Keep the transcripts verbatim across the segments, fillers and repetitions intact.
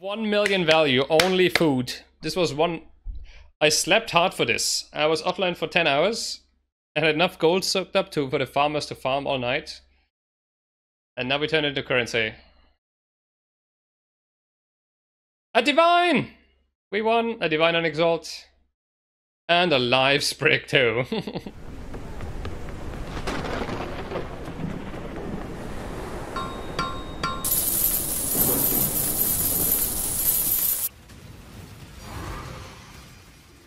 One million value, only food. This was one... I slept hard for this. I was offline for ten hours and had enough gold soaked up to for the farmers to farm all night. And now we turn into currency. A divine! We won a divine on Exalt. And a live sprig too.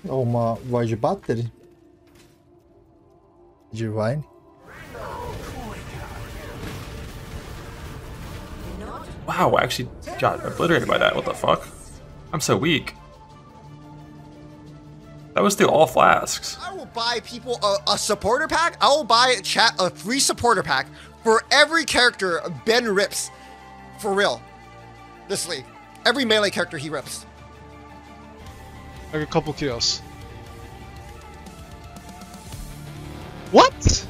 Uma Void Battery Divine. Wow, I actually got obliterated by that. What the fuck? I'm so weak. That was through all flasks. I will buy people a, a supporter pack. I will buy a chat a free supporter pack for every character Ben rips. For real. This league. Every melee character he rips. Like a couple kills. What?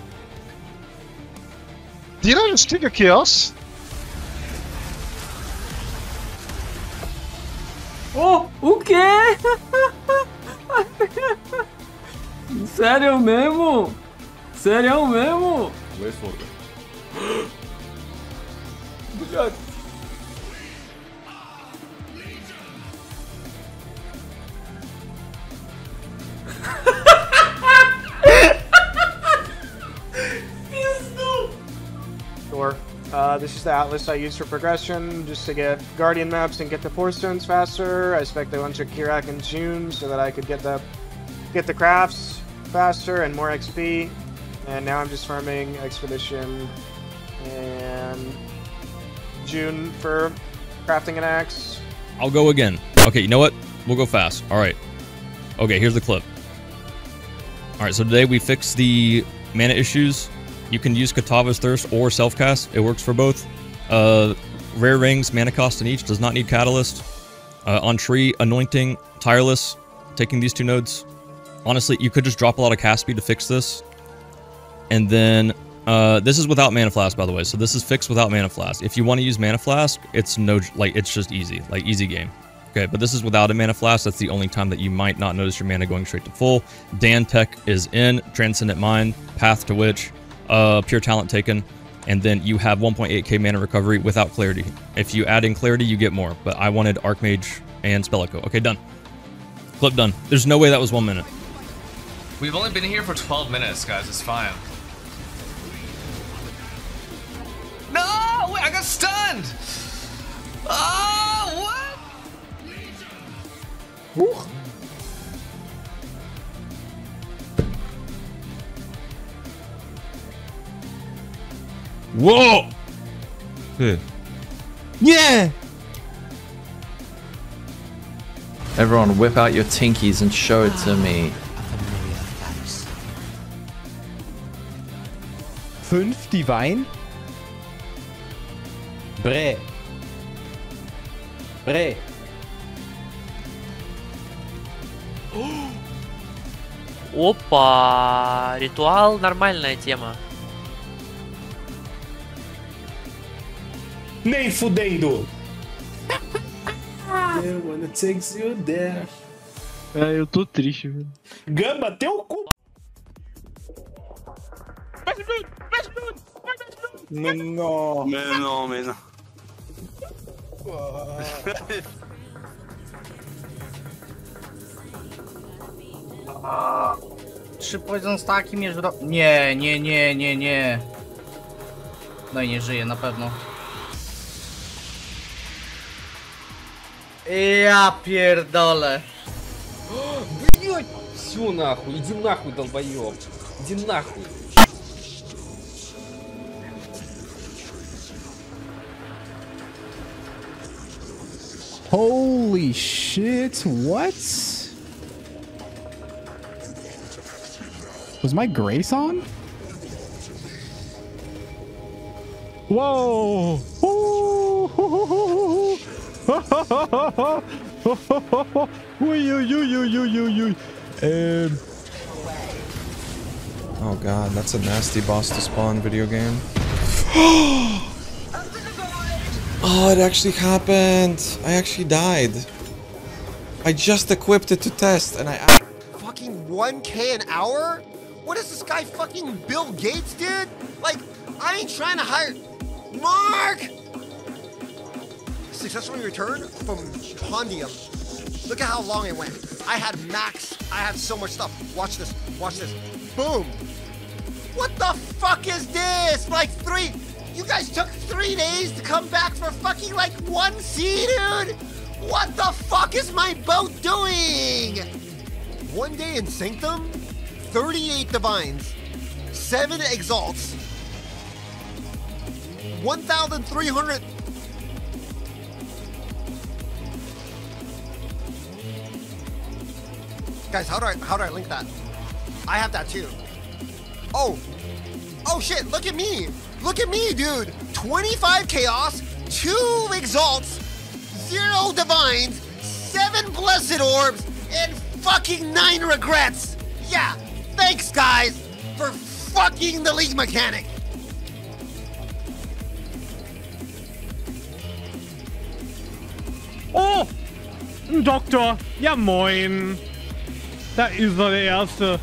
Did I just take a chaos? Oh, okay. Sério mesmo? Sério mesmo? Vai foda. Obrigado. Sure. Uh, this is the atlas I use for progression, just to get Guardian maps and get the four stones faster. I spec'd a bunch of Kirak and June so that I could get the get the crafts faster and more X P. And now I'm just farming Expedition and June for crafting an axe. I'll go again. Okay, you know what? We'll go fast. All right. Okay, here's the clip. All right, so today we fixed the mana issues. You can use Katava's Thirst or Self-Cast. It works for both. Uh, rare Rings, mana cost in each, does not need Catalyst. Uh, on Tree, Anointing, Tireless, taking these two nodes. Honestly, you could just drop a lot of cast speed to fix this. And then, uh, this is without Mana Flask, by the way. So this is fixed without Mana Flask. If you want to use Mana Flask, it's no, like, it's just easy, like easy game. Okay, but this is without a Mana Flask. That's the only time that you might not notice your mana going straight to full. Dan Tech is in, Transcendent Mind, Path to Witch, uh, Pure Talent taken, and then you have one point eight K mana recovery without Clarity. If you add in Clarity, you get more, but I wanted Archmage and Spell Echo. Okay, done. Clip done. There's no way that was one minute. We've only been here for twelve minutes, guys. It's fine. No! Wait, I got stunned! Oh, what? Woo. Whoa! Good. Yeah! Everyone, whip out your tinkies and show it to me. Fünf Divine? Bre. Bre. Опа, ритуал, нормальная тема. Nem fudendo. Ah, eu tô triste, velho. Gamba, teu cu. Mas não, mas não, mas não. Trzy poison staki mnie żro... Nie, nie, nie, nie, nie. No i nie żyje na pewno. Ja pierdolę. Блять! Всё нахуй, иди нахуй, долбоёб. Иди нахуй. Holy shit, what? Was my grace on? Whoa! Oh god, that's a nasty boss to spawn video game. Oh, it actually happened. I actually died. I just equipped it to test and I... Fucking one K an hour? What is this guy fucking Bill Gates, dude? Like, I ain't trying to hire... Mark! Successfully returned from Pondium. Look at how long it went. I had max. I had so much stuff. Watch this. Watch this. Boom. What the fuck is this? Like three... You guys took three days to come back for fucking like one C, dude! What the fuck is my boat doing? One day in Sanctum, thirty-eight Divines, seven Exalts, one thousand three hundred... Guys, how do I, how do I link that? I have that too. Oh! Oh shit, look at me! Look at me, dude! twenty-five Chaos, two Exalts, zero Divines, seven Blessed Orbs, and fucking nine Regrets! Yeah, thanks guys for fucking the League mechanic! Oh! Ein Doktor! Ja moin! Da ist er, der Erste.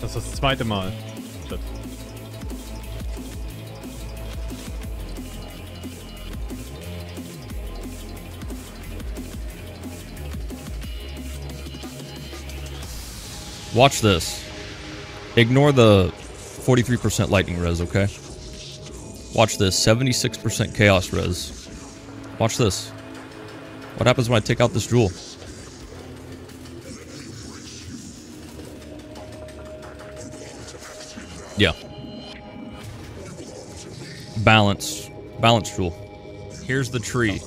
Das ist das zweite Mal. Shit. Watch this. Ignore the forty-three percent lightning res, okay? Watch this. seventy-six percent chaos res. Watch this. What happens when I take out this jewel? Yeah. Balance. Balance rule. Here's the tree.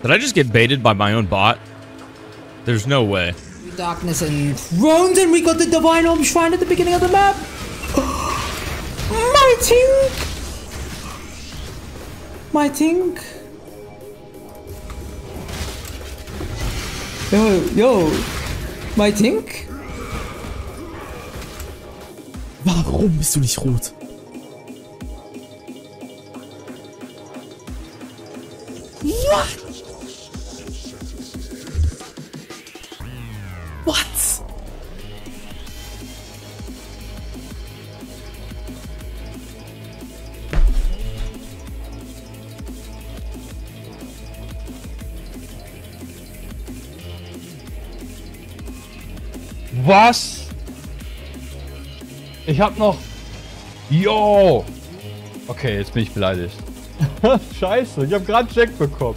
Did I just get baited by my own bot? There's no way. Darkness and Thrones, and we got the Divine Orb Shrine at the beginning of the map. My tink. My tink. Yo, yo. My tink. Warum bist du nicht rot? What? What? Was? Ich hab noch... Yo! Okay, jetzt bin ich beleidigt. Scheiße, ich hab gerade einen Check bekommen.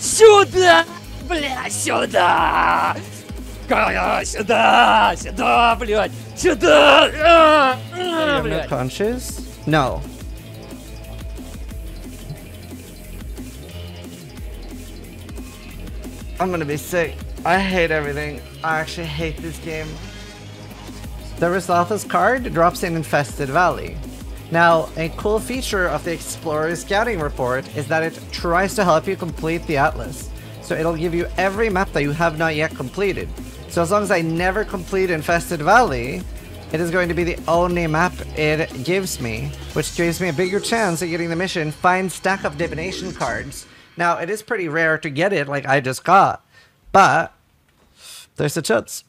Сюда! Бля, сюда! Сюда! Сюда, блядь! Сюда! Am I conscious? No. I'm gonna be sick. I hate everything. I actually hate this game. The Rizlotha's card drops in Infested Valley. Now, a cool feature of the Explorer Scouting Report is that it tries to help you complete the Atlas. So it'll give you every map that you have not yet completed. So as long as I never complete Infested Valley, it is going to be the only map it gives me, which gives me a bigger chance at getting the mission, find Stack of Divination Cards. Now, it is pretty rare to get it like I just got, but there's a chance.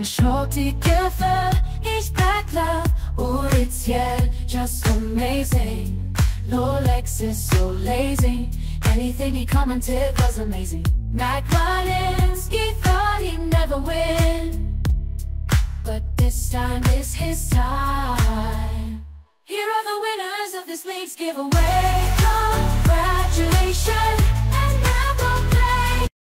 Schob die Kiffe, ich pack laut, offiziell, just amazing. Lolex is so lazy, anything he commented was amazing. Mike Walensky thought he'd never win, but this time is his time. Here are the winners of this week's giveaway. Come